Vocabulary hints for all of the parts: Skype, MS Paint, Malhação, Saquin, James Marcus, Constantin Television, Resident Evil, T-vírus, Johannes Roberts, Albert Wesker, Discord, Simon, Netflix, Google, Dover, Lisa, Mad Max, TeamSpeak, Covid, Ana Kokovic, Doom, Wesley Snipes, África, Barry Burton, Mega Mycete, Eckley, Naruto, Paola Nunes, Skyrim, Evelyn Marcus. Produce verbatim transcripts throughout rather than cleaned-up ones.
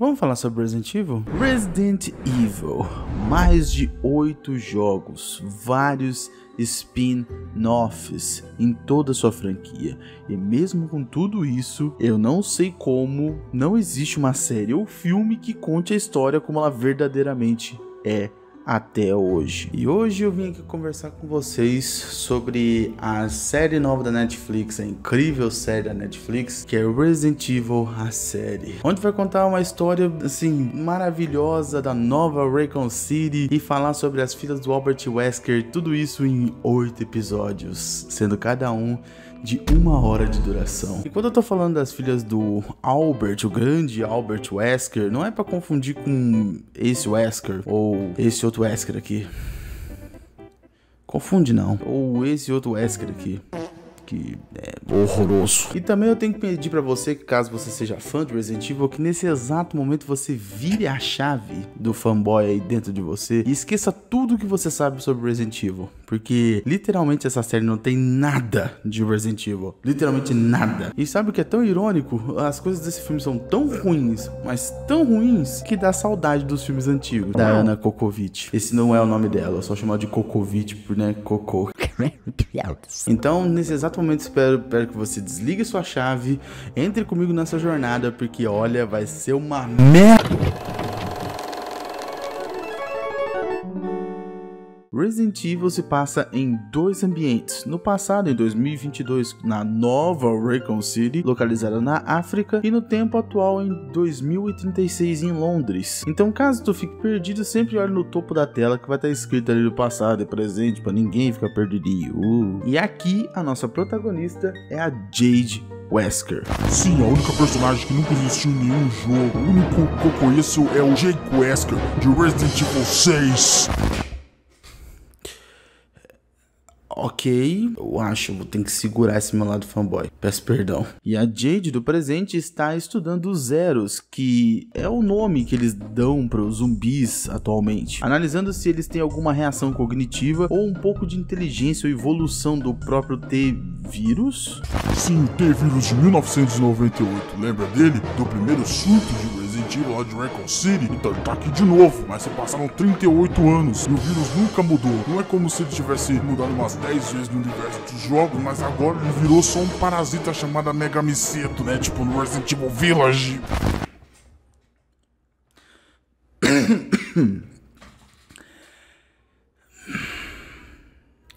Vamos falar sobre Resident Evil? Resident Evil, mais de oito jogos, vários spin-offs em toda a sua franquia. E mesmo com tudo isso, eu não sei como não existe uma série ou filme que conte a história como ela verdadeiramente é até hoje. E hoje eu vim aqui conversar com vocês sobre a série nova da Netflix, a incrível série da Netflix, que é Resident Evil, a série, onde vai contar uma história assim maravilhosa da nova Raccoon City e falar sobre as filhas do Albert Wesker, tudo isso em oito episódios, sendo cada um de uma hora de duração. E quando eu tô falando das filhas do Albert, o grande Albert Wesker, não é pra confundir com esse Wesker ou esse outro Wesker aqui. Confunde não. Ou esse outro Wesker aqui, que é horroroso. E também eu tenho que pedir pra você, caso você seja fã de Resident Evil, que nesse exato momento você vire a chave do fanboy aí dentro de você e esqueça tudo que você sabe sobre Resident Evil, porque literalmente essa série não tem nada de Resident Evil, literalmente nada. E sabe o que é tão irônico? As coisas desse filme são tão ruins, mas tão ruins, que dá saudade dos filmes antigos, da Ana Kokovic. Esse não é o nome dela, eu só chamo de Kokovic por, né, Cocô. Então, nesse exato momento, espero, espero que você desligue sua chave, entre comigo nessa jornada, porque olha, vai ser uma merda. Resident Evil se passa em dois ambientes. No passado, em dois mil e vinte e dois, na nova Raccoon City, localizada na África, e no tempo atual, em dois mil e trinta e seis, em Londres. Então, caso tu fique perdido, sempre olhe no topo da tela que vai estar escrito ali do passado e presente, para ninguém ficar perdidinho. Uh. E aqui, a nossa protagonista é a Jade Wesker. Sim, a única personagem que nunca existiu em nenhum jogo. O único que eu conheço é o Jade Wesker, de Resident Evil seis. Ok, eu acho, vou ter que segurar esse meu lado fanboy, peço perdão. E a Jade do presente está estudando os Zeros, que é o nome que eles dão para os zumbis atualmente, analisando se eles têm alguma reação cognitiva ou um pouco de inteligência ou evolução do próprio T-vírus. Sim, o T-vírus de mil novecentos e noventa e oito, lembra dele? Do primeiro surto de Resident Evil lá de Raccoon City? Então ele tá aqui de novo, mas se passaram trinta e oito anos e o vírus nunca mudou. Não é como se ele tivesse mudado umas dez vezes no universo dos jogos, mas agora ele virou só um parasita chamado Mega Mycete, né? Tipo no Resident Evil Village.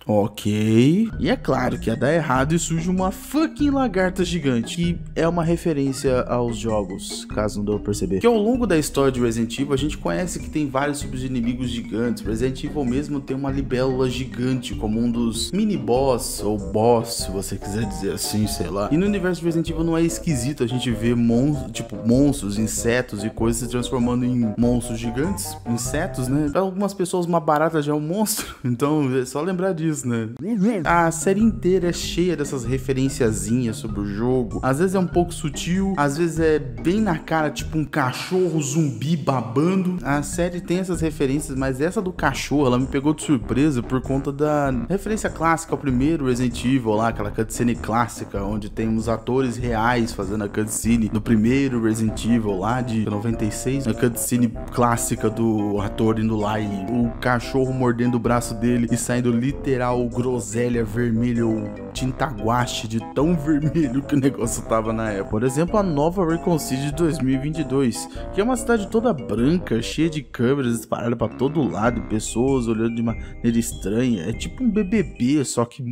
Ok. E é claro que ia dar errado e surge uma fucking lagarta gigante, que é uma referência aos jogos, caso não deu pra perceber. Que ao longo da história de Resident Evil, a gente conhece que tem vários tipos de inimigos gigantes. Resident Evil mesmo tem uma libélula gigante, como um dos mini-boss, ou boss, se você quiser dizer assim, sei lá. E no universo de Resident Evil não é esquisito a gente ver monstros, tipo, monstros, insetos e coisas se transformando em monstros gigantes, insetos, né? Pra algumas pessoas uma barata já é um monstro, então é só lembrar disso. Né? A série inteira é cheia dessas referenciazinhas sobre o jogo. Às vezes é um pouco sutil, às vezes é bem na cara, tipo um cachorro zumbi babando. A série tem essas referências, mas essa do cachorro, ela me pegou de surpresa por conta da referência clássica ao primeiro Resident Evil lá, aquela cutscene clássica, onde temos atores reais fazendo a cutscene do primeiro Resident Evil lá de noventa e seis, a cutscene clássica do ator indo lá e o cachorro mordendo o braço dele e saindo literalmente o groselha vermelho, ou tinta guache de tão vermelho que o negócio tava na época. Por exemplo, a nova Raccoon City de dois mil e vinte e dois, que é uma cidade toda branca, cheia de câmeras espalhadas pra todo lado, pessoas olhando de maneira estranha. É tipo um B B B, só que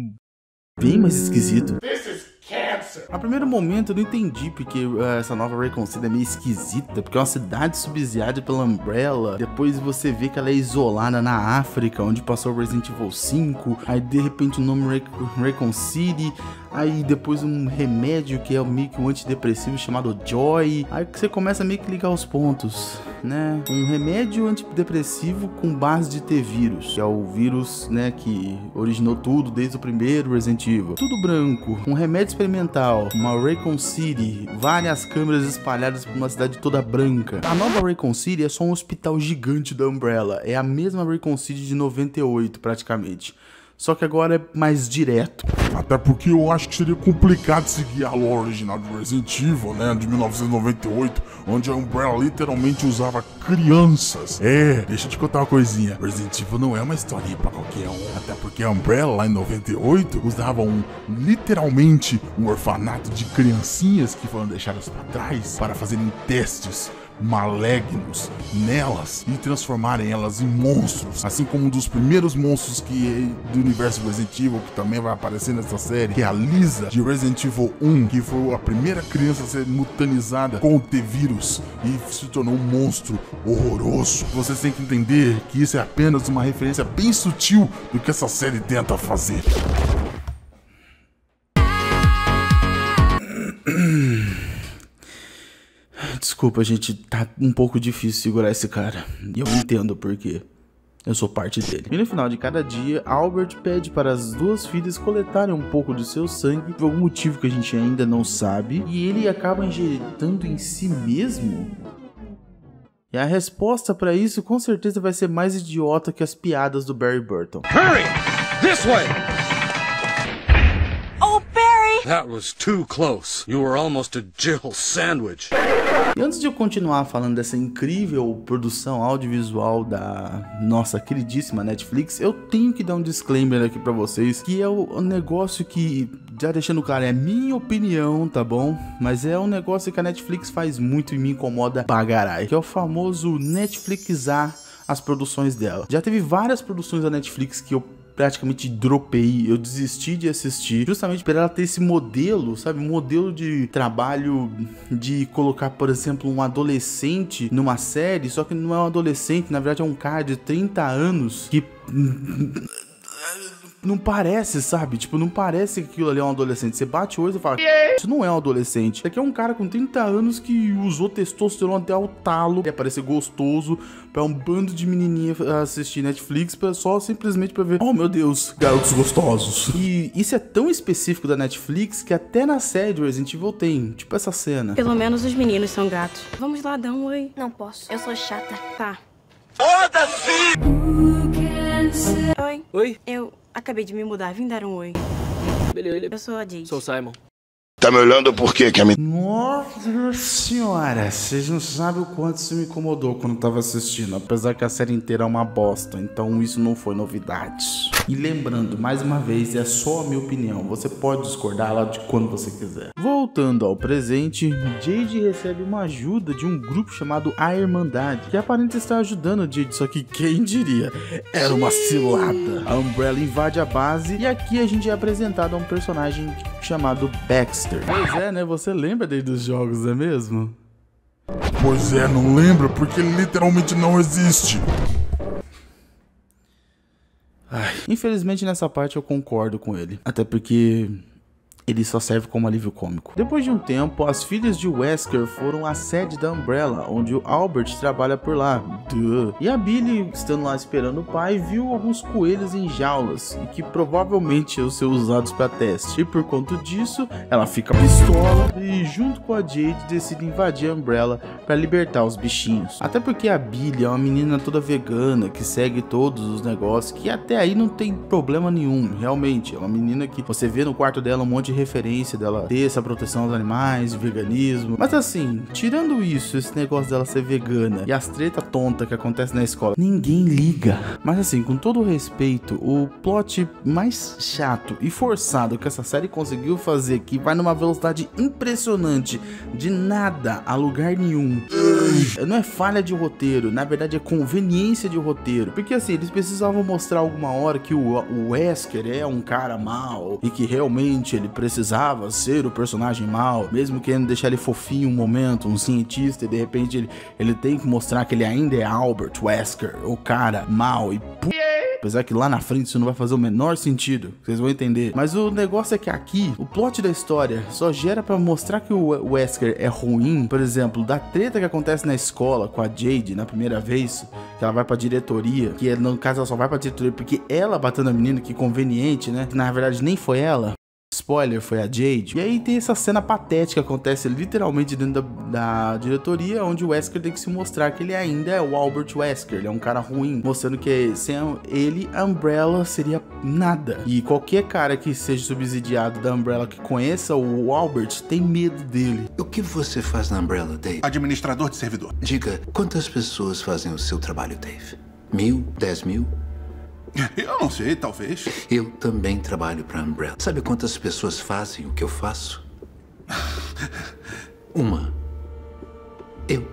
bem mais esquisito. A primeiro momento eu não entendi porque uh, essa nova Raccoon City é meio esquisita, porque é uma cidade subsidiada pela Umbrella. Depois você vê que ela é isolada na África, onde passou o Resident Evil cinco. Aí de repente o nome Rac Raccoon City. Aí depois um remédio que é meio que um antidepressivo chamado Joy. Aí que você começa a meio que ligar os pontos, né? Um remédio antidepressivo com base de T-vírus, que é o vírus, né, que originou tudo desde o primeiro Resident Evil. Tudo branco, um remédio experimental, uma Raccoon City, várias câmeras espalhadas por uma cidade toda branca. A nova Raccoon City é só um hospital gigante da Umbrella, é a mesma Raccoon City de noventa e oito praticamente, só que agora é mais direto. Até porque eu acho que seria complicado seguir a lore original de Resident Evil, né, de mil novecentos e noventa e oito, onde a Umbrella literalmente usava crianças. É, deixa eu te contar uma coisinha, Resident Evil não é uma historinha pra qualquer um, até porque a Umbrella lá em noventa e oito usava um, literalmente um orfanato de criancinhas que foram deixadas pra trás para fazerem testes malignos nelas e transformarem elas em monstros, assim como um dos primeiros monstros que do universo Resident Evil, que também vai aparecer nessa série, que é a Lisa de Resident Evil um, que foi a primeira criança a ser mutanizada com o T vírus e se tornou um monstro horroroso. Vocês têm que entender que isso é apenas uma referência bem sutil do que essa série tenta fazer. Desculpa, gente, tá um pouco difícil segurar esse cara. E eu entendo por quê. Eu sou parte dele. E no final de cada dia, Albert pede para as duas filhas coletarem um pouco do seu sangue, por algum motivo que a gente ainda não sabe, e ele acaba injetando em si mesmo? E a resposta para isso com certeza vai ser mais idiota que as piadas do Barry Burton. Hurry! This way! That was too close. You were almost a Jill sandwich. E antes de eu continuar falando dessa incrível produção audiovisual da nossa queridíssima Netflix, eu tenho que dar um disclaimer aqui pra vocês, que é um negócio que, já deixando claro, é minha opinião, tá bom? Mas é um negócio que a Netflix faz muito e me incomoda pra caralho, que é o famoso Netflixar as produções dela. Já teve várias produções da Netflix que eu praticamente dropei, eu desisti de assistir, justamente por ela ter esse modelo, sabe, um modelo de trabalho de colocar, por exemplo, um adolescente numa série, só que não é um adolescente, na verdade é um cara de trinta anos que... não parece, sabe? Tipo, não parece que aquilo ali é um adolescente. Você bate o olho e fala, isso não é um adolescente. Isso aqui é um cara com trinta anos que usou testosterona até o talo. É, parecer gostoso pra um bando de menininha assistir Netflix pra só simplesmente pra ver, oh meu Deus, garotos gostosos. E isso é tão específico da Netflix que até na série de Resident Evil tem, tipo essa cena. Pelo menos os meninos são gatos. Vamos lá, dá um oi. Não posso. Eu sou chata. Tá. Foda-se! Oi. Oi. Eu... acabei de me mudar, vim dar um oi. Beleza. Eu sou a Jade. Sou o Simon. Tá me olhando por quê, Camila? Nossa senhora, vocês não sabem o quanto isso me incomodou quando eu tava assistindo, apesar que a série inteira é uma bosta, então isso não foi novidade. E lembrando, mais uma vez, é só a minha opinião, você pode discordar lá de quando você quiser. Voltando ao presente, Jade recebe uma ajuda de um grupo chamado A Irmandade, que aparenta estar ajudando Jade, só que quem diria, era uma cilada. A Umbrella invade a base e aqui a gente é apresentado a um personagem chamado Baxter. Pois é, né? Você lembra dele dos jogos, não é mesmo? Pois é, não lembra porque ele literalmente não existe. Ai, infelizmente nessa parte eu concordo com ele, até porque ele só serve como alívio cômico. Depois de um tempo, as filhas de Wesker foram à sede da Umbrella, onde o Albert trabalha por lá. Duh. E a Billy, estando lá esperando o pai, viu alguns coelhos em jaulas, e que provavelmente iam ser usados para teste. E por conta disso, ela fica pistola e junto com a Jade decide invadir a Umbrella para libertar os bichinhos. Até porque a Billy é uma menina toda vegana, que segue todos os negócios, que até aí não tem problema nenhum, realmente. É uma menina que você vê no quarto dela um monte de de referência dela ter essa proteção aos animais, veganismo, mas assim, tirando isso, esse negócio dela ser vegana e as treta tonta que acontece na escola, ninguém liga. Mas assim, com todo o respeito, o plot mais chato e forçado que essa série conseguiu fazer, que vai numa velocidade impressionante de nada a lugar nenhum, não é falha de roteiro, na verdade é conveniência de roteiro, porque assim, eles precisavam mostrar alguma hora que o Wesker é um cara mau e que realmente ele precisava ser o personagem mal, mesmo querendo deixar ele fofinho um momento, um cientista, e de repente ele, ele tem que mostrar que ele ainda é Albert Wesker, o cara mal e p... apesar que lá na frente isso não vai fazer o menor sentido, vocês vão entender. Mas o negócio é que aqui, o plot da história só gera pra mostrar que o Wesker é ruim. Por exemplo, da treta que acontece na escola com a Jade na primeira vez, que ela vai pra diretoria, que no caso ela só vai pra diretoria porque ela bateu na menina, que conveniente, né? Que na verdade nem foi ela. spoiler foi a Jade. E aí tem essa cena patética que acontece literalmente dentro da, da diretoria, onde o Wesker tem que se mostrar que ele ainda é o Albert Wesker, ele é um cara ruim, mostrando que sem ele, a Umbrella seria nada. E qualquer cara que seja subsidiado da Umbrella que conheça o Albert tem medo dele. O que você faz na Umbrella, Dave? Administrador de servidor. Diga, quantas pessoas fazem o seu trabalho, Dave? Mil? Dez mil? Eu não sei, talvez. Eu também trabalho para a Umbrella. Sabe quantas pessoas fazem o que eu faço? Uma. Eu.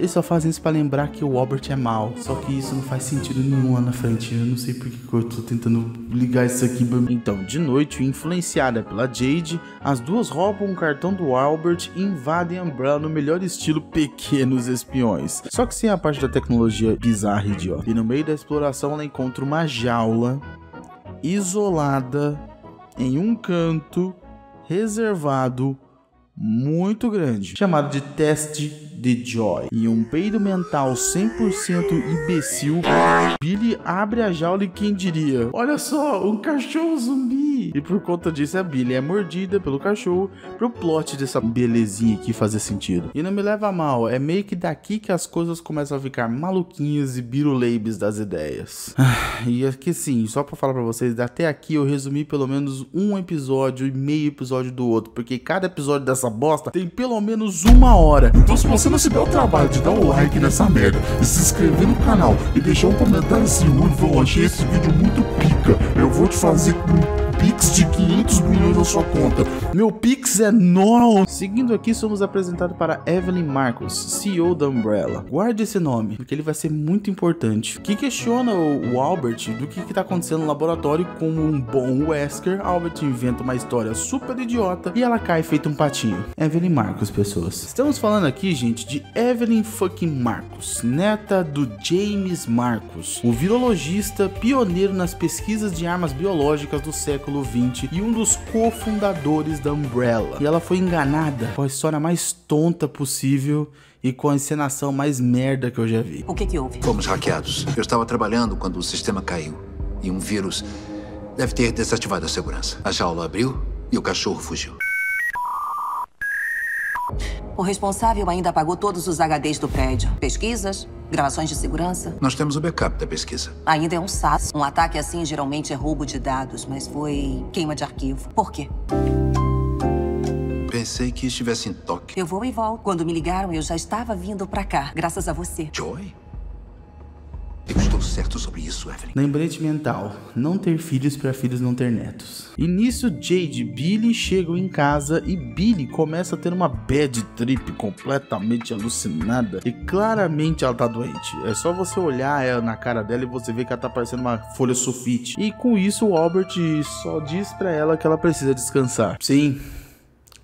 Eles só fazem isso pra lembrar que o Albert é mau. Só que isso não faz sentido nenhum lá na frente. Eu não sei porque que eu tô tentando ligar isso aqui. Então, de noite, influenciada pela Jade, as duas roubam um cartão do Albert e invadem a Umbrella no melhor estilo pequenos espiões. Só que sem a parte da tecnologia bizarra e idiota. E no meio da exploração ela encontra uma jaula isolada em um canto reservado muito grande, chamado de teste de Joy. Em um peido mental cem por cento imbecil, Billy abre a jaula e quem diria? Olha só, um cachorro zumbi! E por conta disso, a Billy é mordida pelo cachorro pro plot dessa belezinha aqui fazer sentido. E não me leva a mal, é meio que daqui que as coisas começam a ficar maluquinhas e biruleibes das ideias. Ah, e aqui sim, só pra falar pra vocês, até aqui eu resumi pelo menos um episódio e meio episódio do outro, porque cada episódio dessa bosta tem pelo menos uma hora. Então se você Se não se der o trabalho de dar o like nessa merda e se inscrever no canal e deixar um comentário assim, eu achei esse vídeo muito pica, eu vou te fazer um pix de quinhentos milhões na sua conta. Meu pix é não. Seguindo aqui, somos apresentados para Evelyn Marcus, C E O da Umbrella. Guarde esse nome, porque ele vai ser muito importante. Que questiona o Albert do que está acontecendo no laboratório. Como um bom Wesker, Albert inventa uma história super idiota e ela cai feito um patinho. Evelyn Marcus, pessoas. Estamos falando aqui, gente, de Evelyn fucking Marcus, neta do James Marcus, o virologista pioneiro nas pesquisas de armas biológicas do século vinte e um dos cofundadores da Umbrella. E ela foi enganada com a história mais tonta possível e com a encenação mais merda que eu já vi. O que que houve? Fomos hackeados. Eu estava trabalhando quando o sistema caiu e um vírus deve ter desativado a segurança. A jaula abriu e o cachorro fugiu. O responsável ainda apagou todos os H Ds do prédio. Pesquisas, gravações de segurança. Nós temos o backup da pesquisa. Ainda é um S A S. Um ataque assim geralmente é roubo de dados, mas foi queima de arquivo. Por quê? Pensei que estivesse em toque. Eu vou e volto. Quando me ligaram, eu já estava vindo pra cá, graças a você. Joy? Eu estou certo sobre isso, Evelyn. Lembrete mental, não ter filhos para filhos não ter netos. E nisso, Jade e Billy chegam em casa e Billy começa a ter uma bad trip completamente alucinada. E claramente ela tá doente. É só você olhar ela na cara dela e você vê que ela tá parecendo uma folha sulfite. E com isso, o Albert só diz pra ela que ela precisa descansar. Sim.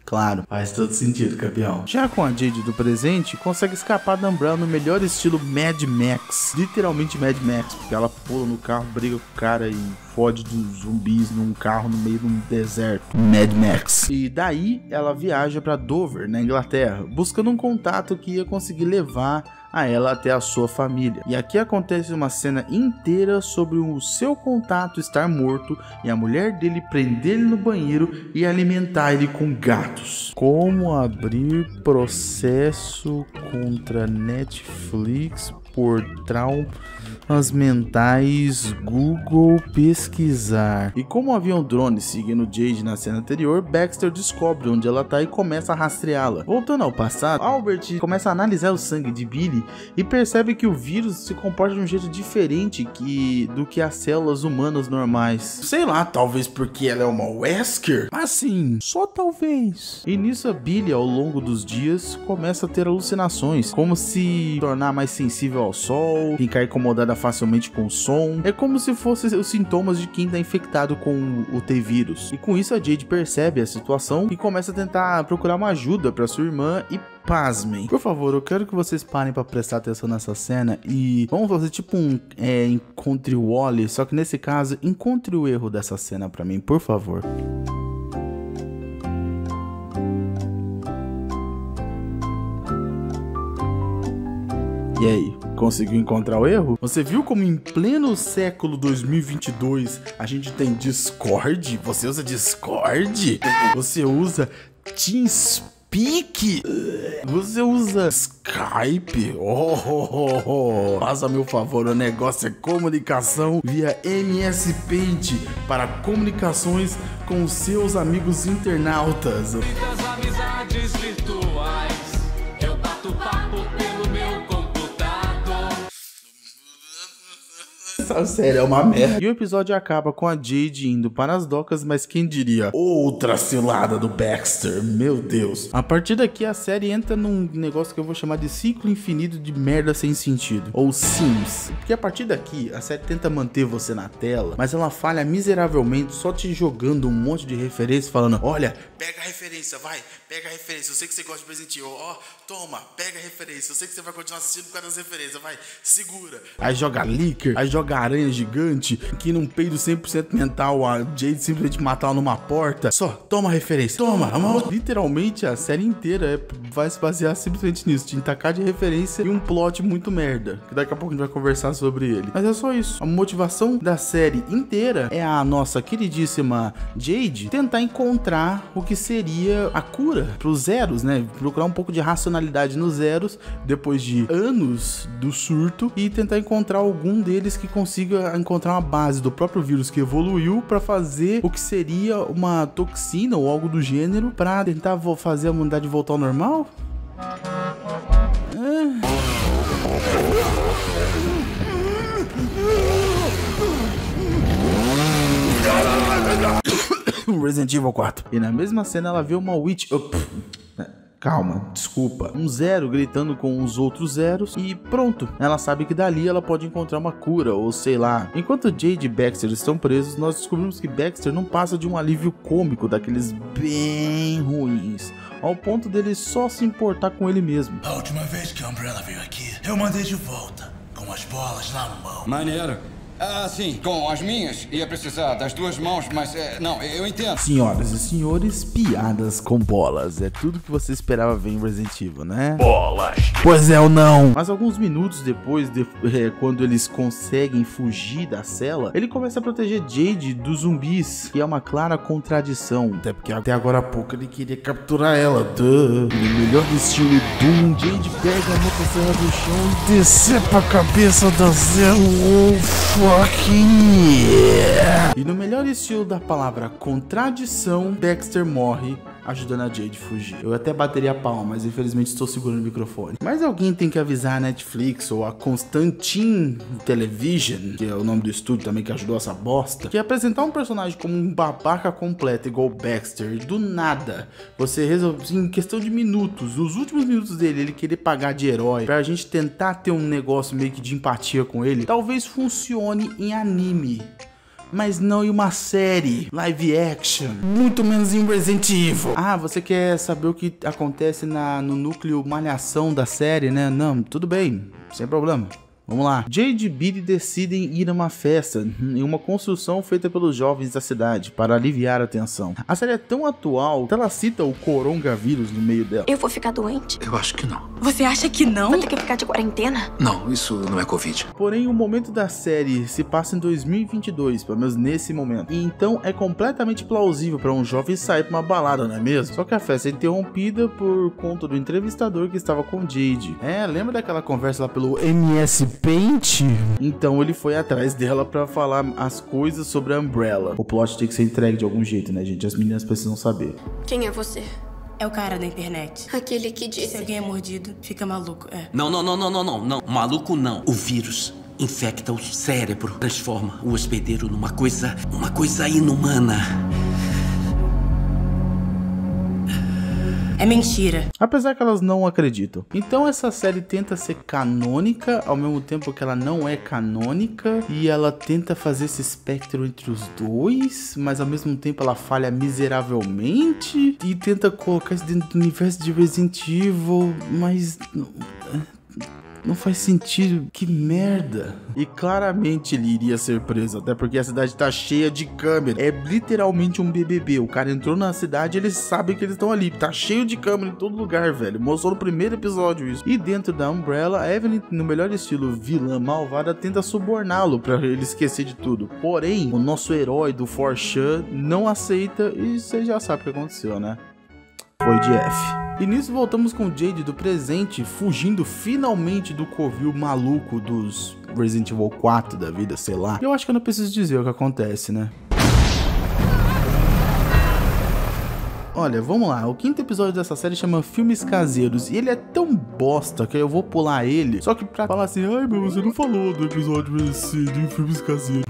Claro, faz todo sentido, campeão. Já com a Jade do presente, consegue escapar da Umbrella no melhor estilo Mad Max. Literalmente Mad Max, porque ela pula no carro, briga com o cara e fode dos zumbis num carro no meio de um deserto. Mad Max. E daí, ela viaja pra Dover, na Inglaterra, buscando um contato que ia conseguir levar a ela até a sua família. E aqui acontece uma cena inteira sobre o seu contato estar morto e a mulher dele prender ele no banheiro e alimentar ele com gatos. Como abrir processo contra Netflix por traumas mentais, Google pesquisar. E como havia um drone seguindo Jade na cena anterior, Baxter descobre onde ela tá e começa a rastreá-la. Voltando ao passado, Albert começa a analisar o sangue de Billy e percebe que o vírus se comporta de um jeito diferente que, do que as células humanas normais. Sei lá, talvez porque ela é uma Wesker? Assim, só talvez. E nisso a Billy, ao longo dos dias, começa a ter alucinações, como se tornar mais sensível ao sol, ficar incomodada facilmente com o som. É como se fossem os sintomas de quem está infectado com o T-vírus. E com isso a Jade percebe a situação e começa a tentar procurar uma ajuda para sua irmã e pasmem. Por favor, eu quero que vocês parem pra prestar atenção nessa cena e vamos fazer tipo um é, encontre o Wally, só que nesse caso encontre o erro dessa cena pra mim, por favor. E E aí, conseguiu encontrar o erro? Você viu como em pleno século dois mil e vinte e dois a gente tem Discord? Você usa Discord? Você usa TeamSpeak? Você usa Skype? Oh, oh, oh, oh. Faça meu favor, o negócio é comunicação via M S Paint para comunicações com seus amigos internautas. Muitas amizades virtuais, eu bato papo pelo meu computador. Sério, é uma merda. E o episódio acaba com a Jade indo para as docas, mas quem diria? Outra cilada do Baxter, meu Deus. A partir daqui a série entra num negócio que eu vou chamar de ciclo infinito de merda sem sentido, ou Sims. Porque a partir daqui a série tenta manter você na tela, mas ela falha miseravelmente só te jogando um monte de referência, falando: olha, pega a referência, vai, pega a referência, eu sei que você gosta de presentinho, ó, toma, pega a referência, eu sei que você vai continuar assistindo por causa das referências, vai, segura. Aí joga leaker, aí joga aranha gigante, que num peido cem por cento mental a Jade simplesmente matar ela numa porta. Só toma referência, toma. Literalmente a série inteira é, vai se basear simplesmente nisso, de entacar de referência e um plot muito merda, que daqui a pouco a gente vai conversar sobre ele. Mas é só isso. A motivação da série inteira é a nossa queridíssima Jade tentar encontrar o que seria a cura pros zeros, né? Procurar um pouco de racionalidade nos zeros depois de anos do surto e tentar encontrar algum deles que consiga encontrar uma base do próprio vírus que evoluiu para fazer o que seria uma toxina ou algo do gênero para tentar fazer a humanidade voltar ao normal? É. Resident Evil quatro. E na mesma cena ela vê uma witch... Calma, desculpa. Um zero gritando com os outros zeros e pronto. Ela sabe que dali ela pode encontrar uma cura ou sei lá. Enquanto Jade e Baxter estão presos, nós descobrimos que Baxter não passa de um alívio cômico daqueles bem ruins, ao ponto dele só se importar com ele mesmo. A última vez que a Umbrella veio aqui, eu mandei de volta, com as bolas na mão. Maneiro. Ah, sim, com as minhas ia precisar das duas mãos, mas é, não, eu entendo. Senhoras e senhores, piadas com bolas. É tudo que você esperava ver em Resident Evil, né? Bolas! Pois é ou não? Mas alguns minutos depois, de, é, quando eles conseguem fugir da cela, ele começa a proteger Jade dos zumbis, que é uma clara contradição. Até porque até agora há pouco ele queria capturar ela. Duh. No melhor estilo Doom, Jade pega a motosserra do chão e decepa a cabeça da Zero. E no melhor estilo da palavra contradição, Baxter morre ajudando a Jade a fugir. Eu até bateria a palma, mas infelizmente estou segurando o microfone. Mas alguém tem que avisar a Netflix ou a Constantin Television, que é o nome do estúdio também que ajudou essa bosta, que apresentar um personagem como um babaca completo igual Baxter, do nada, você resolve, em questão de minutos, nos últimos minutos dele, ele querer pagar de herói, pra gente tentar ter um negócio meio que de empatia com ele, talvez funcione em anime. Mas não em uma série live action, muito menos em Resident Evil. Ah, você quer saber o que acontece na, no núcleo malhação da série, né? Não, tudo bem, sem problema. Vamos lá. Jade e Billy decidem ir a uma festa em uma construção feita pelos jovens da cidade para aliviar a tensão. A série é tão atual que ela cita o coronavírus no meio dela. Eu vou ficar doente? Eu acho que não. Você acha que não? Vou ter que ficar de quarentena? Não, isso não é Covid. Porém, o momento da série se passa em dois mil e vinte e dois, pelo menos nesse momento. E então é completamente plausível para um jovem sair para uma balada, não é mesmo? Só que a festa é interrompida por conta do entrevistador que estava com Jade. É, lembra daquela conversa lá pelo M S P? Pente. Então ele foi atrás dela pra falar as coisas sobre a Umbrella. O plot tem que ser entregue de algum jeito, né, gente? As meninas precisam saber. Quem é você? É o cara da internet. Aquele que disse... Se alguém é mordido, fica maluco, é. Não, não, não, não, não, não, não. Maluco não. O vírus infecta o cérebro. Transforma o hospedeiro numa coisa... Uma coisa inumana. É mentira. Apesar que elas não acreditam. Então essa série tenta ser canônica, ao mesmo tempo que ela não é canônica. E ela tenta fazer esse espectro entre os dois, mas ao mesmo tempo ela falha miseravelmente. E tenta colocar isso dentro do universo de Resident Evil, mas... Não faz sentido, que merda. E claramente ele iria ser preso, até porque a cidade tá cheia de câmera. É literalmente um B B B, o cara entrou na cidade e eles sabem que eles estão ali. Tá cheio de câmera em todo lugar, velho. Mostrou no primeiro episódio isso. E dentro da Umbrella, a Evelyn, no melhor estilo vilã malvada, tenta suborná-lo pra ele esquecer de tudo. Porém, o nosso herói do quatro chan não aceita e você já sabe o que aconteceu, né? Foi de F. E nisso voltamos com Jade do presente, fugindo finalmente do covil maluco dos Resident Evil quatro da vida, sei lá. Eu acho que eu não preciso dizer o que acontece, né? Olha, vamos lá, o quinto episódio dessa série chama Filmes Caseiros, e ele é tão bosta que eu vou pular ele, só que pra falar assim, ai meu, você não falou do episódio esse de Filmes Caseiros.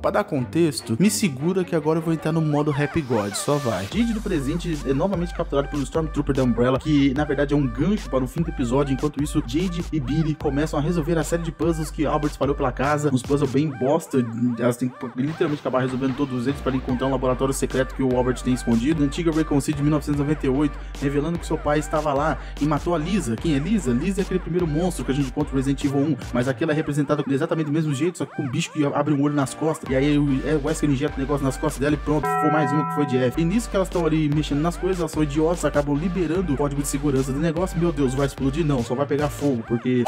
Pra dar contexto, me segura que agora eu vou entrar no modo Happy God, só vai. Jade do presente é novamente capturado pelo Stormtrooper da Umbrella, que na verdade é um gancho para o fim do episódio. Enquanto isso, Jade e Billy começam a resolver a série de puzzles que Albert espalhou pela casa, uns puzzles bem bosta, elas têm que literalmente acabar resolvendo todos eles para encontrar um laboratório secreto que o Albert tem escondido. A antiga Raccoon City de mil novecentos e noventa e oito, revelando que seu pai estava lá e matou a Lisa. Quem é Lisa? Lisa é aquele primeiro monstro que a gente encontra no Resident Evil um, mas aquela é representada exatamente do mesmo jeito, só que com um bicho que abre um olho nas costas. E aí o Wesker injeta o negócio nas costas dela e pronto, foi mais uma que foi de F. E nisso que elas estão ali mexendo nas coisas, elas são idiotas, acabam liberando o código de segurança do negócio. Meu Deus, vai explodir? Não, só vai pegar fogo, porque...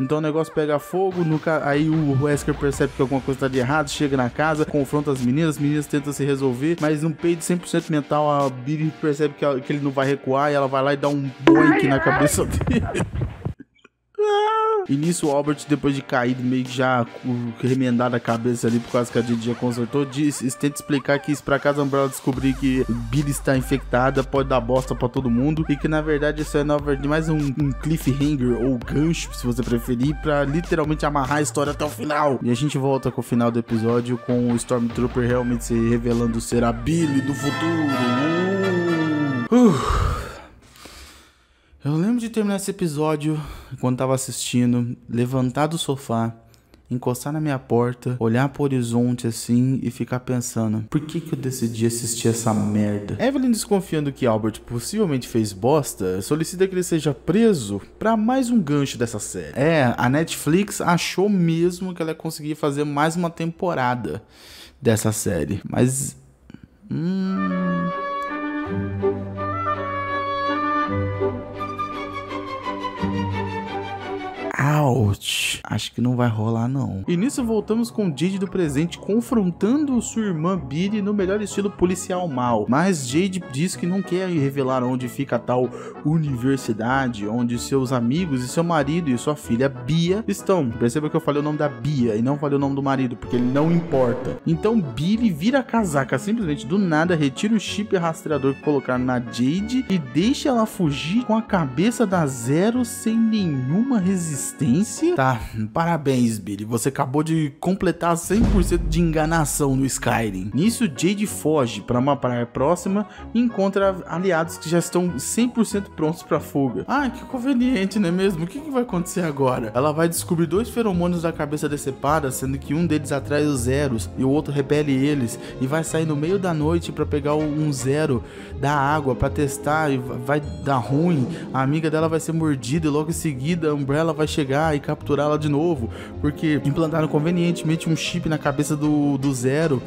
Então o negócio pega fogo, no ca... aí o Wesker percebe que alguma coisa tá de errado, chega na casa, confronta as meninas, as meninas tentam se resolver, mas num peido cem por cento mental a Billy percebe que, ela... que ele não vai recuar e ela vai lá e dá um boink na cabeça dele. E nisso o Albert, depois de caído, meio que já remendado a cabeça ali por causa que a Jade já consertou, diz, tenta explicar que se pra casa a Umbrella descobrir que Billy está infectada, pode dar bosta pra todo mundo, e que na verdade isso é na verdade, mais um, um cliffhanger ou gancho, se você preferir, pra literalmente amarrar a história até o final. E a gente volta com o final do episódio com o Stormtrooper realmente se revelando ser a Billy do futuro. Uh. Eu lembro de terminar esse episódio, quando tava assistindo, levantar do sofá, encostar na minha porta, olhar pro horizonte assim e ficar pensando, por que que eu decidi assistir essa merda? Evelyn, desconfiando que Albert possivelmente fez bosta, solicita que ele seja preso pra mais um gancho dessa série. É, a Netflix achou mesmo que ela ia conseguir fazer mais uma temporada dessa série, mas... Hum... Ouch. Acho que não vai rolar não. E nisso voltamos com Jade do presente, confrontando sua irmã Billy no melhor estilo policial mal. Mas Jade diz que não quer revelar onde fica a tal universidade, onde seus amigos e seu marido e sua filha Bia estão. Perceba que eu falei o nome da Bia e não falei o nome do marido, porque ele não importa. Então Billy vira a casaca, simplesmente do nada, retira o chip rastreador que colocaram na Jade e deixa ela fugir com a cabeça da zero sem nenhuma resistência. Tá, parabéns Billy, você acabou de completar cem por cento de enganação no Skyrim. Nisso Jade foge para uma praia próxima e encontra aliados que já estão cem por cento prontos para fuga. Ah, que conveniente, não é mesmo? O que, que vai acontecer agora? Ela vai descobrir dois feromônios da cabeça decepada, sendo que um deles atrai os zeros e o outro repele eles, e vai sair no meio da noite para pegar um zero da água para testar e vai dar ruim. A amiga dela vai ser mordida e logo em seguida a Umbrella vai chegar e capturá-la de novo, porque implantaram convenientemente um chip na cabeça do, do Zero,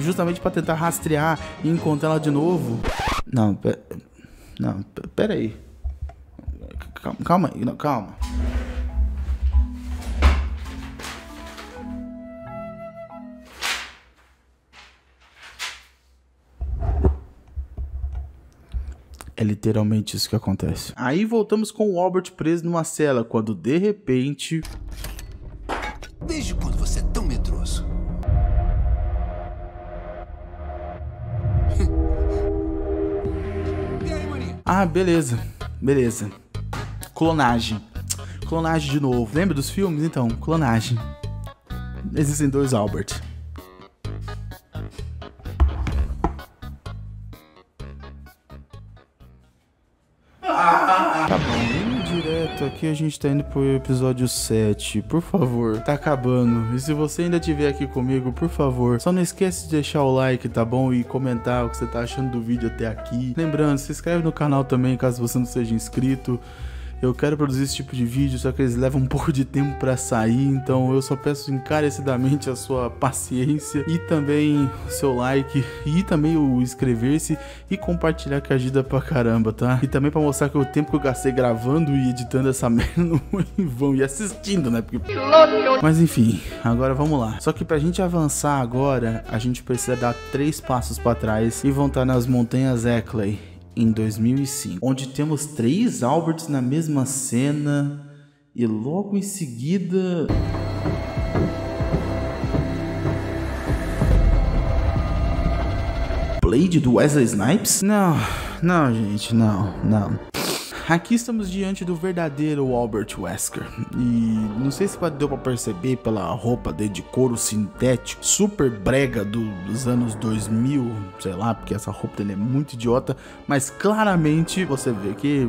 justamente para tentar rastrear e encontrá-la de novo. Não, pera, não, pera aí. Calma, calma, não, calma. É literalmente isso que acontece. Aí voltamos com o Albert preso numa cela, quando de repente... Desde quando você é tão medroso? E aí, maninha? Ah, beleza. Beleza. Clonagem. Clonagem de novo. Lembra dos filmes? Então, clonagem. Existem dois Albert. Aqui a gente tá indo pro episódio sete, por favor, tá acabando. E se você ainda estiver aqui comigo, por favor, só não esquece de deixar o like, tá bom? E comentar o que você tá achando do vídeo até aqui. Lembrando, se inscreve no canal também, caso você não seja inscrito. eu quero produzir esse tipo de vídeo, só que eles levam um pouco de tempo para sair, então eu só peço encarecidamente a sua paciência e também o seu like e também o inscrever-se e compartilhar, que ajuda pra caramba, tá? E também pra mostrar que o tempo que eu gastei gravando e editando essa merda não foi em vão, e assistindo, né? Porque... mas enfim, agora vamos lá. Só que pra gente avançar agora, a gente precisa dar três passos pra trás e voltar nas montanhas Eckley em dois mil e cinco, onde temos três Alberts na mesma cena e logo em seguida... Blade do Wesley Snipes? Não, não gente, não, não. Aqui estamos diante do verdadeiro Albert Wesker. E não sei se deu pra perceber pela roupa dele de couro sintético, super brega do, dos anos dois mil, sei lá, porque essa roupa dele é muito idiota, mas claramente você vê que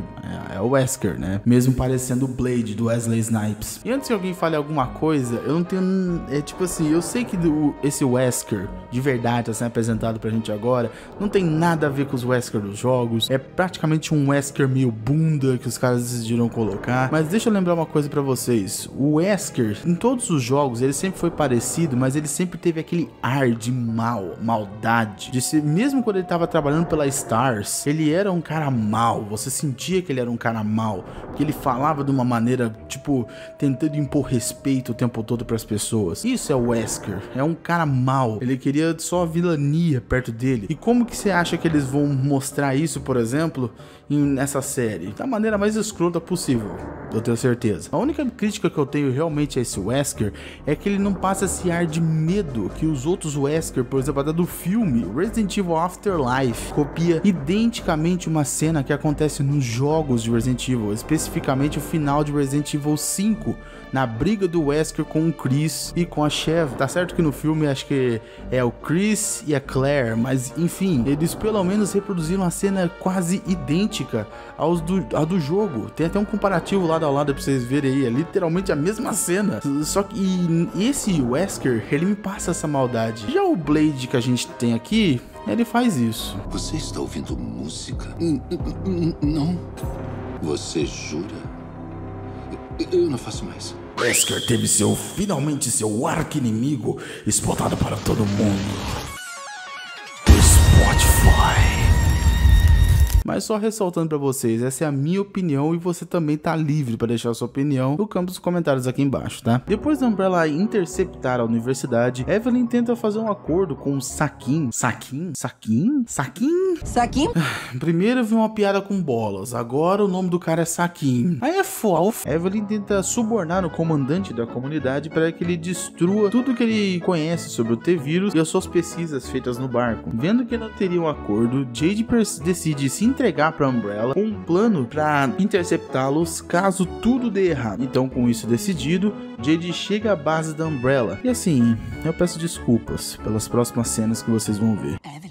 é, é o Wesker, né? Mesmo parecendo o Blade do Wesley Snipes. E antes que alguém fale alguma coisa, eu não tenho... é tipo assim, eu sei que do, esse Wesker, de verdade, assim, apresentado pra gente agora, não tem nada a ver com os Wesker dos jogos, é praticamente um Wesker meio boom, que os caras decidiram colocar. Mas deixa eu lembrar uma coisa pra vocês. O Wesker, em todos os jogos, ele sempre foi parecido, mas ele sempre teve aquele ar de mal, maldade de ser, mesmo quando ele tava trabalhando pela Stars, ele era um cara mal. Você sentia que ele era um cara mal, que ele falava de uma maneira, tipo, tentando impor respeito o tempo todo pras pessoas. Isso é o Wesker, é um cara mal. Ele queria só a vilania perto dele. E como que você acha que eles vão mostrar isso, por exemplo, em, nessa série? Da maneira mais escrota possível, eu tenho certeza. A única crítica que eu tenho realmente a esse Wesker é que ele não passa esse ar de medo que os outros Wesker, por exemplo, até do filme Resident Evil Afterlife, copia identicamente uma cena que acontece nos jogos de Resident Evil, especificamente o final de Resident Evil cinco, na briga do Wesker com o Chris e com a Chev. Tá certo que no filme acho que é o Chris e a Claire, mas enfim, eles pelo menos reproduziram a cena quase idêntica aos do a do jogo. Tem até um comparativo lado a lado pra vocês verem aí, é literalmente a mesma cena, só que e esse Wesker, ele me passa essa maldade. Já o Blade que a gente tem aqui, ele faz isso. Você está ouvindo música? Não. Você jura? Eu não faço mais. Wesker teve seu, finalmente seu arqui-inimigo explotado para todo mundo. Mas só ressaltando pra vocês, essa é a minha opinião e você também tá livre pra deixar a sua opinião no campo dos comentários aqui embaixo, tá? Depois da Umbrella interceptar a universidade, Evelyn tenta fazer um acordo com o Saquin. Saquin? Saquin? Saquin? Saquin? Primeiro vi uma piada com bolas, agora o nome do cara é Saquin. Aí é fofo. Evelyn tenta subornar o comandante da comunidade para que ele destrua tudo que ele conhece sobre o T-vírus e as suas pesquisas feitas no barco. Vendo que não teria um acordo, Jade decide se entregar para Umbrella com um plano para interceptá-los caso tudo dê errado. Então, com isso decidido, Jade chega à base da Umbrella. E assim, eu peço desculpas pelas próximas cenas que vocês vão ver. Evelyn.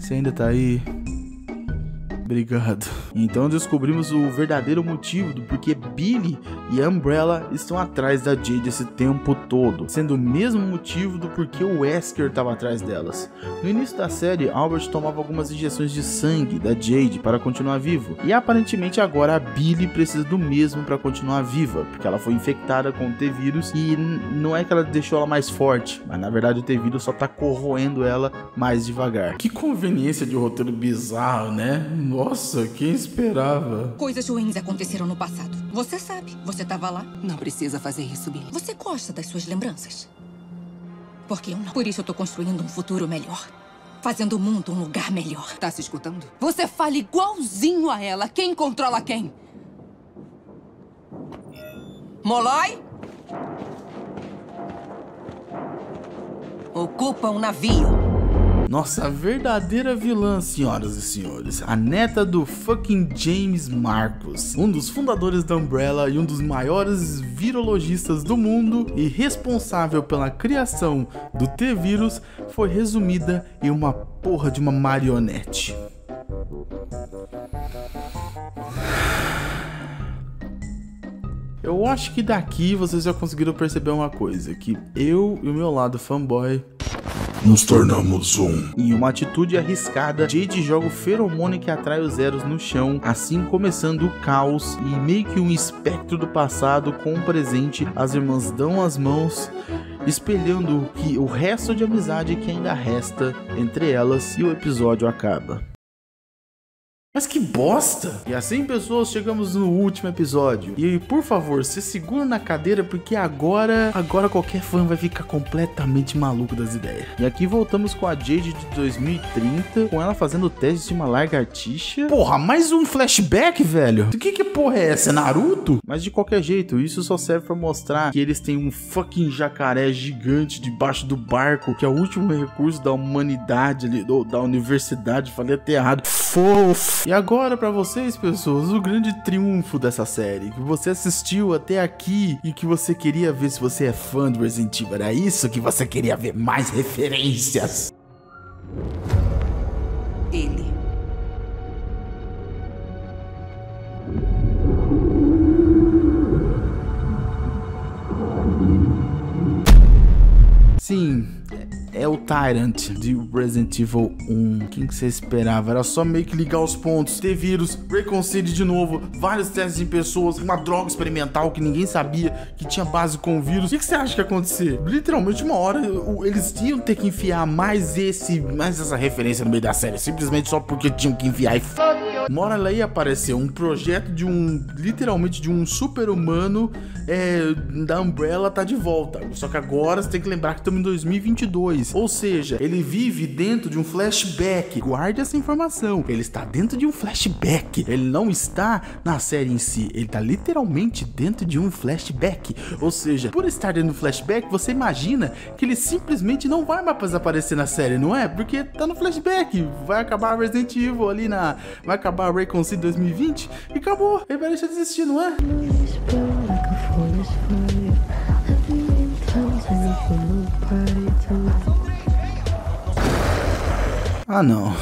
Você ainda tá aí? Obrigado. Então descobrimos o verdadeiro motivo do porquê Billy e a Umbrella estão atrás da Jade esse tempo todo, sendo o mesmo motivo do porquê o Wesker estava atrás delas. No início da série, Albert tomava algumas injeções de sangue da Jade para continuar vivo, e aparentemente agora a Billy precisa do mesmo para continuar viva, porque ela foi infectada com o T-vírus e não é que ela deixou ela mais forte, mas na verdade o T-vírus só tá corroendo ela mais devagar. Que conveniência de roteiro bizarro, né? Nossa, quem esperava? Coisas ruins aconteceram no passado. Você sabe, você estava lá. Não precisa fazer isso, Billy. Você gosta das suas lembranças. Porque eu não. Por isso eu tô construindo um futuro melhor. Fazendo o mundo um lugar melhor. Tá se escutando? Você fala igualzinho a ela. Quem controla quem? Molói? Ocupa um navio. Nossa verdadeira vilã, senhoras e senhores, a neta do fucking James Marcus, um dos fundadores da Umbrella e um dos maiores virologistas do mundo e responsável pela criação do T-vírus, foi resumida em uma porra de uma marionete. Eu acho que daqui vocês já conseguiram perceber uma coisa, que eu e o meu lado fanboy nos tornamos um. Em uma atitude arriscada, Jade joga o feromônio que atrai os zeros no chão, assim começando o caos e meio que um espectro do passado com o presente. As irmãs dão as mãos, espelhando o que o resto de amizade que ainda resta entre elas, e o episódio acaba. Mas que bosta! E assim, pessoas, chegamos no último episódio. E por favor, se segura na cadeira, porque agora, agora qualquer fã vai ficar completamente maluco das ideias. E aqui voltamos com a Jade de dois mil e trinta, com ela fazendo o teste de uma lagartixa. Porra, mais um flashback, velho? Que que porra é essa? É Naruto? Mas de qualquer jeito, isso só serve pra mostrar que eles têm um fucking jacaré gigante debaixo do barco, que é o último recurso da humanidade ali, ou da universidade, falei até errado. Fofo! E agora pra vocês, pessoas, o grande triunfo dessa série, que você assistiu até aqui e que você queria ver se você é fã do Resident Evil, era isso que você queria ver, mais referências. Ele. Sim, é o Tyrant de Resident Evil um. Quem que você esperava? Era só meio que ligar os pontos. T-vírus, Raccoon City de novo, vários testes em pessoas, uma droga experimental que ninguém sabia que tinha base com o vírus. O que, que você acha que ia acontecer? Literalmente uma hora eles iam ter que enfiar mais esse, mais essa referência no meio da série, simplesmente só porque tinham que enfiar e f... Mora lá e apareceu um projeto de um, literalmente de um super-humano é, da Umbrella tá de volta. Só que agora você tem que lembrar que estamos em dois mil e vinte e dois, ou seja, ele vive dentro de um flashback. Guarde essa informação, ele está dentro de um flashback, ele não está na série em si, ele está literalmente dentro de um flashback. Ou seja, por estar dentro do flashback, você imagina que ele simplesmente não vai mais aparecer na série, não é? Porque tá no flashback, vai acabar Resident Evil ali na... vai acabar a Raccoon City dois mil e vinte e acabou. Ele vai deixar de existir, não é? Ah, não.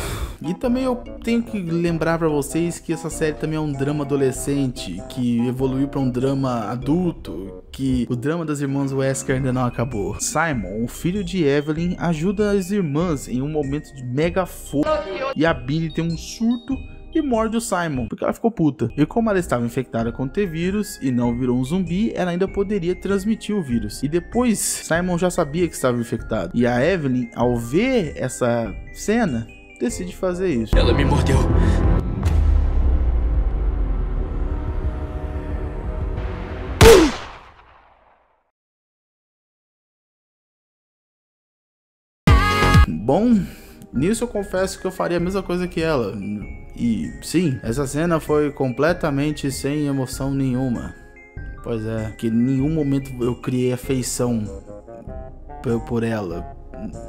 E também eu tenho que lembrar pra vocês que essa série também é um drama adolescente, que evoluiu pra um drama adulto, que o drama das irmãs Wesker ainda não acabou. Simon, o filho de Evelyn, ajuda as irmãs em um momento de mega fogo, e a Billy tem um surto e morde o Simon, porque ela ficou puta. E como ela estava infectada com o T-vírus e não virou um zumbi, ela ainda poderia transmitir o vírus. E depois, Simon já sabia que estava infectado. E a Evelyn, ao ver essa cena, decide fazer isso. Ela me mordeu. Bom, nisso eu confesso que eu faria a mesma coisa que ela. E sim, essa cena foi completamente sem emoção nenhuma. Pois é, que em nenhum momento eu criei afeição por ela.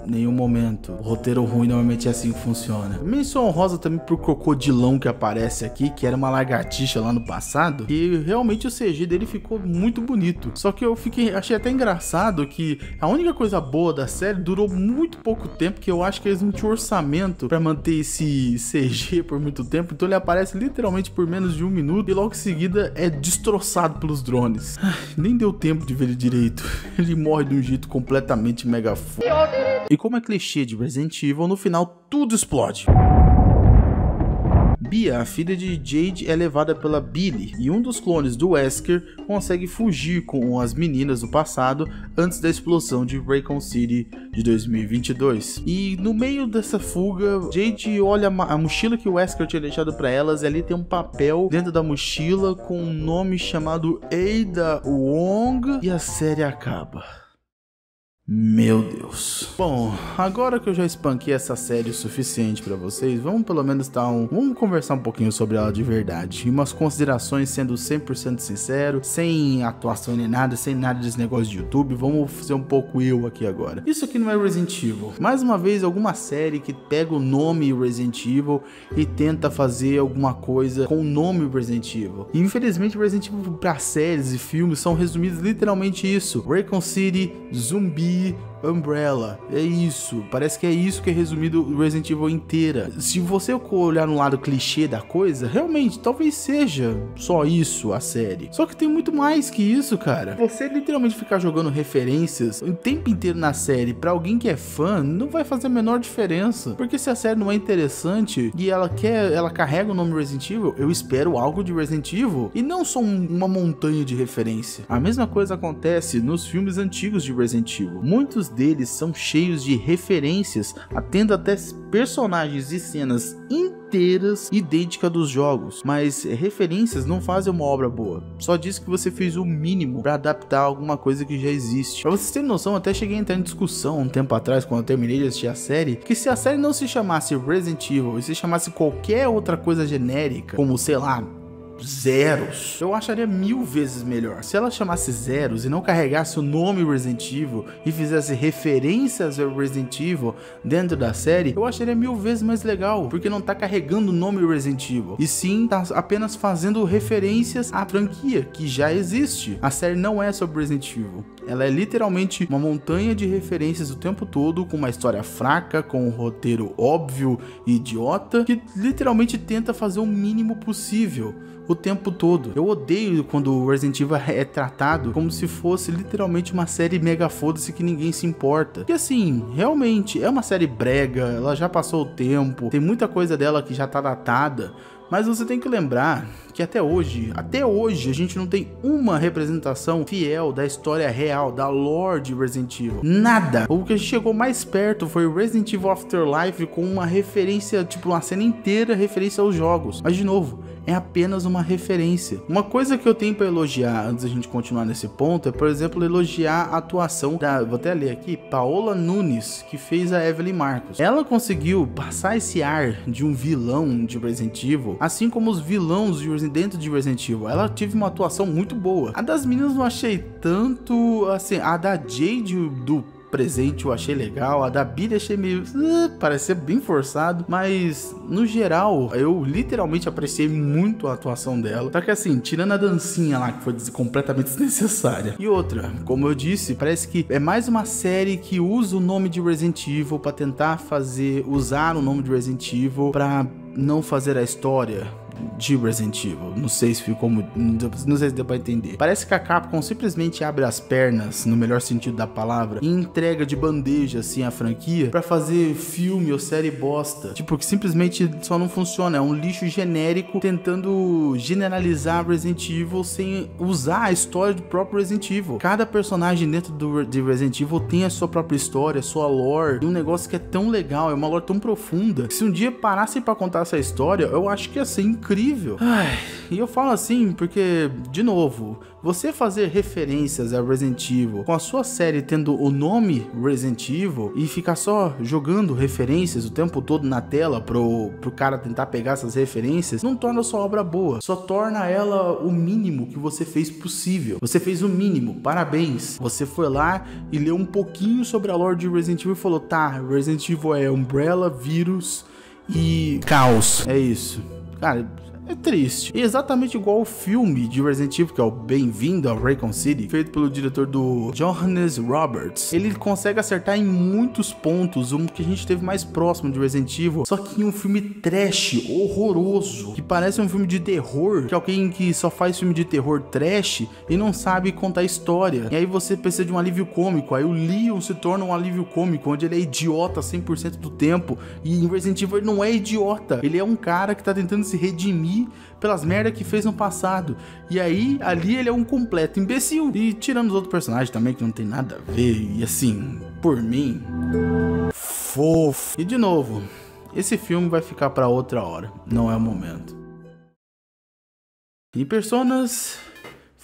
Nenhum momento. O roteiro ruim normalmente é assim que funciona. Menção honrosa também pro crocodilão que aparece aqui, que era uma lagartixa lá no passado, e realmente o C G dele ficou muito bonito. Só que eu fiquei, achei até engraçado que a única coisa boa da série durou muito pouco tempo, que eu acho que eles não tinham orçamento pra manter esse C G por muito tempo, então ele aparece literalmente por menos de um minuto e logo em seguida é destroçado pelos drones. Ai, nem deu tempo de ver ele direito. Ele morre de um jeito completamente mega foda. E como é clichê de Resident Evil, no final tudo explode. Bia, a filha de Jade, é levada pela Billy, e um dos clones do Wesker consegue fugir com as meninas do passado antes da explosão de Raccoon City de dois mil e vinte e dois. E no meio dessa fuga, Jade olha a mochila que o Wesker tinha deixado para elas, e ali tem um papel dentro da mochila com um nome chamado Ada Wong, e a série acaba. Meu Deus. Bom, agora que eu já espanquei essa série o suficiente pra vocês, vamos pelo menos dar um... Vamos conversar um pouquinho sobre ela de verdade. E umas considerações sendo cem por cento sincero, sem atuação nem nada, sem nada desse negócio de YouTube. Vamos fazer um pouco eu aqui agora. Isso aqui não é Resident Evil. Mais uma vez, alguma série que pega o nome Resident Evil e tenta fazer alguma coisa com o nome Resident Evil. E infelizmente Resident Evil pra séries e filmes são resumidos literalmente isso. Raccoon City, zumbi, Umbrella, é isso. Parece que é isso que é resumido Resident Evil inteira. Se você olhar no lado clichê da coisa, realmente, talvez seja só isso a série. Só que tem muito mais que isso, cara. Você literalmente ficar jogando referências o tempo inteiro na série pra alguém que é fã, não vai fazer a menor diferença. Porque se a série não é interessante e ela quer, ela carrega o nome Resident Evil, eu espero algo de Resident Evil e não só um, uma montanha de referência. A mesma coisa acontece nos filmes antigos de Resident Evil. Muitos deles são cheios de referências, atendo até personagens e cenas inteiras idênticas dos jogos, mas referências não fazem uma obra boa, só diz que você fez o mínimo para adaptar alguma coisa que já existe. Pra vocês terem noção, até cheguei a entrar em discussão um tempo atrás, quando eu terminei de assistir a série, que se a série não se chamasse Resident Evil e se chamasse qualquer outra coisa genérica, como, sei lá, Zeros, eu acharia mil vezes melhor. Se ela chamasse Zeros e não carregasse o nome Resident Evil e fizesse referências ao Resident Evil dentro da série, eu acharia mil vezes mais legal, porque não tá carregando o nome Resident Evil, e sim tá apenas fazendo referências à franquia que já existe. A série não é sobre Resident Evil, ela é literalmente uma montanha de referências o tempo todo, com uma história fraca, com um roteiro óbvio e idiota, que literalmente tenta fazer o mínimo possível o tempo todo. Eu odeio quando o Resident Evil é tratado como se fosse literalmente uma série mega foda-se que ninguém se importa. E assim, realmente, é uma série brega, ela já passou o tempo, tem muita coisa dela que já tá datada, mas você tem que lembrar que até hoje, até hoje, a gente não tem uma representação fiel da história real, da lore de Resident Evil. Nada. O que a gente chegou mais perto foi Resident Evil Afterlife, com uma referência, tipo uma cena inteira referência aos jogos. Mas de novo, é apenas uma referência. Uma coisa que eu tenho pra elogiar, antes da gente continuar nesse ponto, é, por exemplo, elogiar a atuação da, vou até ler aqui, Paola Nunes, que fez a Evelyn Marcus. Ela conseguiu passar esse ar de um vilão de Resident Evil, assim como os vilões dentro de Resident Evil. Ela teve uma atuação muito boa. A das meninas não achei tanto, assim, a da Jade do presente eu achei legal, a da Bia achei meio... Uh, parecia bem forçado, mas no geral, eu literalmente apreciei muito a atuação dela. Só que assim, tirando a dancinha lá, que foi completamente desnecessária. E outra, como eu disse, parece que é mais uma série que usa o nome de Resident Evil pra tentar fazer... usar o nome de Resident Evil pra não fazer a história de Resident Evil. Não sei se ficou muito... não sei se deu pra entender. Parece que a Capcom simplesmente abre as pernas, no melhor sentido da palavra, e entrega de bandeja, assim, a franquia pra fazer filme ou série bosta. Tipo, que simplesmente só não funciona. É um lixo genérico tentando generalizar Resident Evil sem usar a história do próprio Resident Evil. Cada personagem dentro do, de Resident Evil tem a sua própria história, a sua lore, e um negócio que é tão legal, é uma lore tão profunda, que se um dia parassem pra contar essa história, eu acho que ia ser incrível. Incrível. Ai, e eu falo assim porque, de novo, você fazer referências a Resident Evil com a sua série tendo o nome Resident Evil e ficar só jogando referências o tempo todo na tela pro, pro cara tentar pegar essas referências, não torna a sua obra boa, só torna ela o mínimo que você fez possível. Você fez o mínimo, parabéns. Você foi lá e leu um pouquinho sobre a lore de Resident Evil e falou, tá, Resident Evil é Umbrella, vírus e caos. É isso. Cara, é triste. E exatamente igual o filme de Resident Evil, que é o Bem-vindo a Raccoon City, feito pelo diretor do Johannes Roberts. Ele consegue acertar em muitos pontos, um que a gente teve mais próximo de Resident Evil, só que em um filme trash, horroroso, que parece um filme de terror, que é alguém que só faz filme de terror trash e não sabe contar história. E aí você precisa de um alívio cômico, aí o Leon se torna um alívio cômico, onde ele é idiota cem por cento do tempo, e em Resident Evil ele não é idiota, ele é um cara que tá tentando se redimir pelas merdas que fez no passado. E aí, ali ele é um completo imbecil. E tirando os outros personagens também, que não tem nada a ver. E assim, por mim, fofo. E de novo, esse filme vai ficar pra outra hora. Não é o momento. E Personas...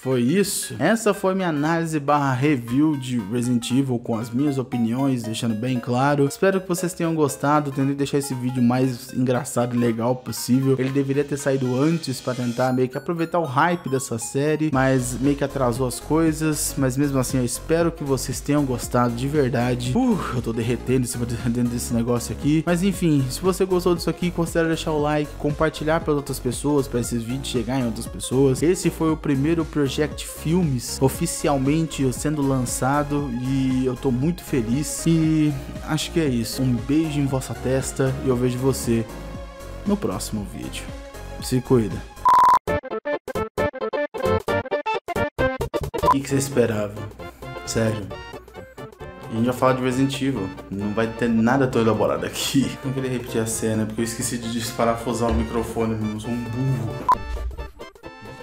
foi isso. Essa foi minha análise barra review de Resident Evil com as minhas opiniões, deixando bem claro. Espero que vocês tenham gostado. Tentei deixar esse vídeo mais engraçado e legal possível. Ele deveria ter saído antes para tentar meio que aproveitar o hype dessa série, mas meio que atrasou as coisas. Mas mesmo assim, eu espero que vocês tenham gostado de verdade. Uh, eu tô derretendo em cima desse negócio aqui. Mas enfim, se você gostou disso aqui, considere deixar o like, compartilhar para outras pessoas, para esses vídeos chegarem em outras pessoas. Esse foi o primeiro projeto Project Filmes oficialmente sendo lançado e eu tô muito feliz e acho que é isso. Um beijo em vossa testa e eu vejo você no próximo vídeo. Se cuida. O que, que você esperava? Sério? A gente vai falar de Resident Evil, não vai ter nada tão elaborado aqui. Não queria repetir a cena porque eu esqueci de desparafusar o microfone, eu sou um burro.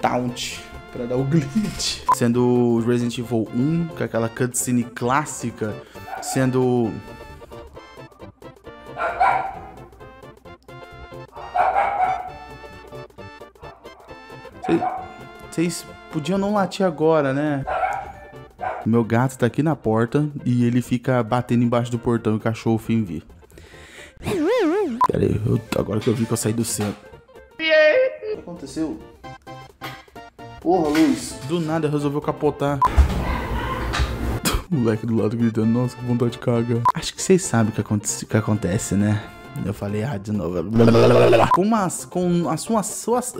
Taunt. Pra dar o glitch. Sendo Resident Evil um, com aquela cutscene clássica. Sendo... Vocês podiam não latir agora, né? Meu gato tá aqui na porta e ele fica batendo embaixo do portão e o cachorro fim vir. Pera aí, eu... agora que eu vi que eu saí do centro. O que aconteceu? Porra, Luiz. Do nada resolveu capotar. O moleque do lado gritando, nossa, que vontade de cagar. Acho que vocês sabem o que, aconte que acontece, né? Eu falei errado de novo. Com as... Com as suas... suas...